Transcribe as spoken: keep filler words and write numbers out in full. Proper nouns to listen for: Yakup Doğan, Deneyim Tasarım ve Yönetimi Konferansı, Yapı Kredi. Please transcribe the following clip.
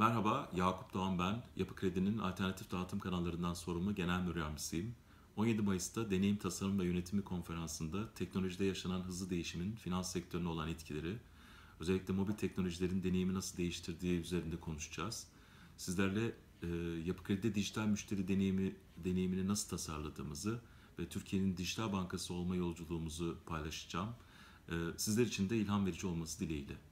Merhaba, Yakup Doğan ben. Yapı Kredi'nin alternatif dağıtım kanallarından sorumlu genel müdür yardımcısıyım. on yedi Mayıs'ta Deneyim Tasarım ve Yönetimi Konferansı'nda teknolojide yaşanan hızlı değişimin finans sektörüne olan etkileri, özellikle mobil teknolojilerin deneyimi nasıl değiştirdiği üzerinde konuşacağız. Sizlerle e, Yapı Kredi'de dijital müşteri deneyimi deneyimini nasıl tasarladığımızı ve Türkiye'nin dijital bankası olma yolculuğumuzu paylaşacağım. E, sizler için de ilham verici olması dileğiyle.